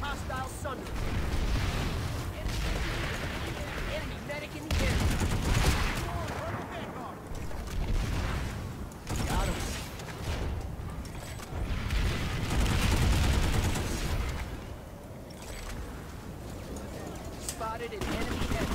Hostile Sunder. Enemy medic in the air. Got him. Spotted an enemy head.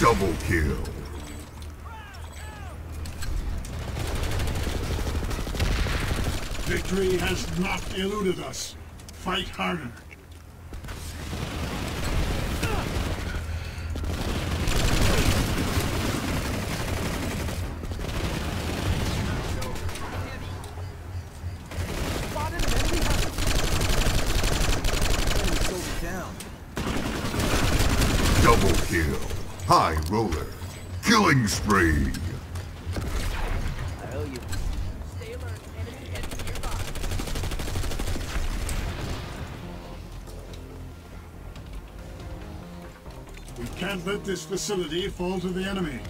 Double kill. Victory has not eluded us. Fight harder. Double kill. High roller. Killing spree. I owe you. Stay alert. Enemy head nearby. We can't let this facility fall to the enemy.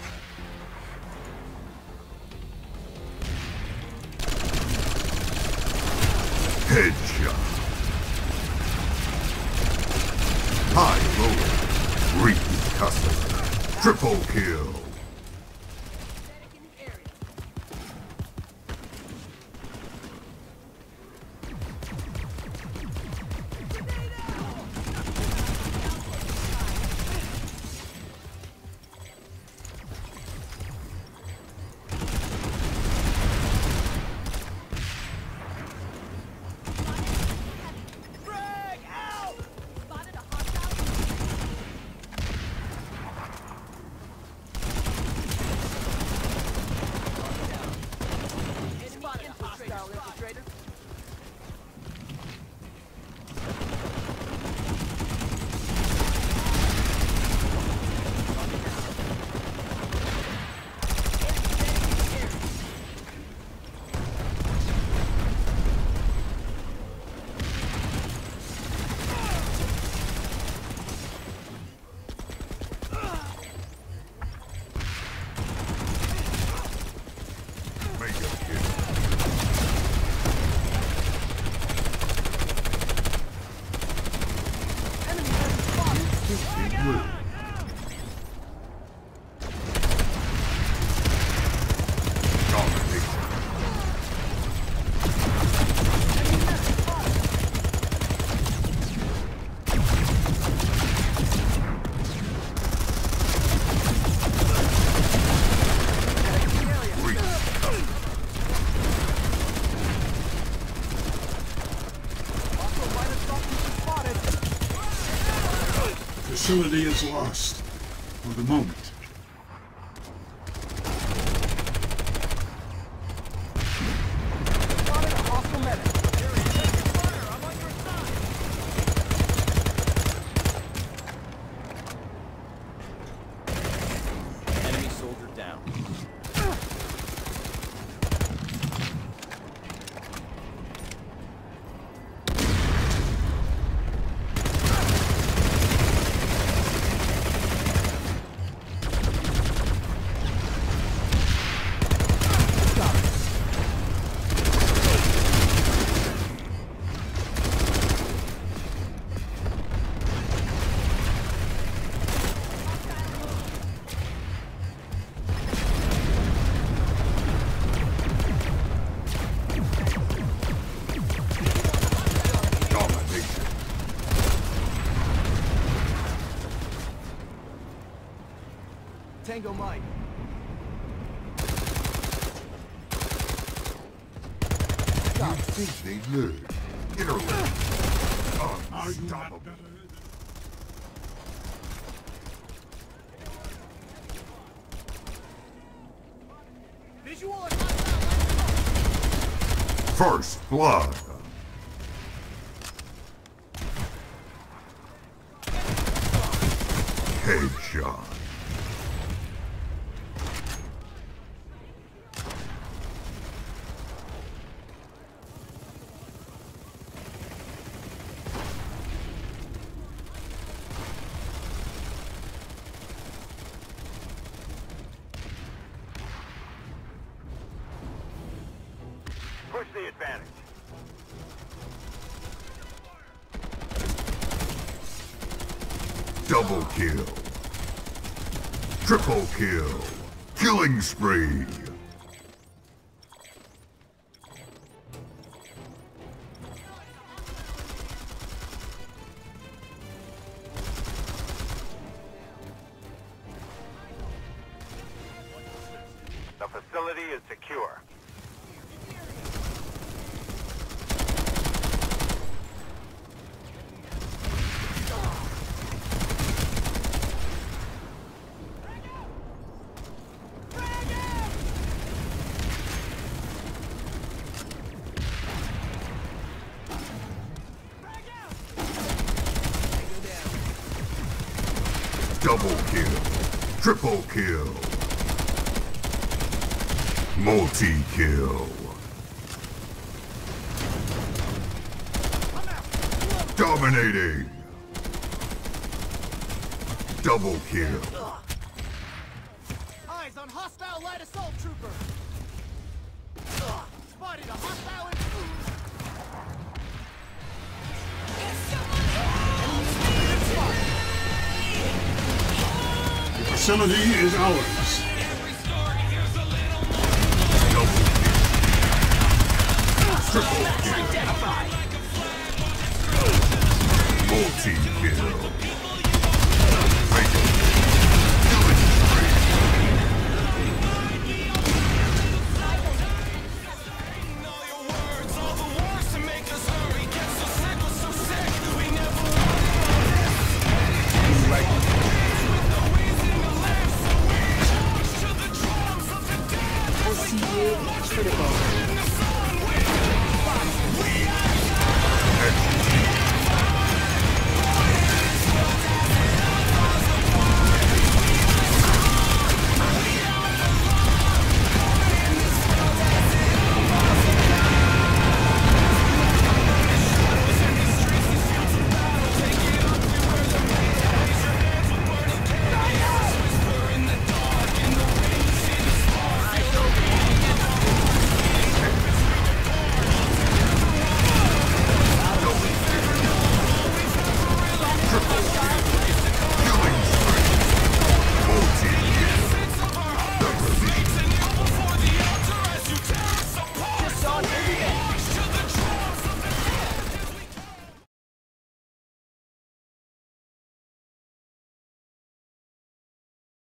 Headshot. High roller. Repeat customer. Triple kill. facility is lost for the moment. Tango mine. I think they learned. Unstoppable. Visual. First blood. Headshot. Double kill. Triple kill. Killing spree. The facility is secure. Double kill, triple kill, multi-kill, dominating, double kill. Eyes on hostile light assault trooper. Spotted a hostile intruder. The facility is ours. Every story here's a little triple kill. Multi-kill.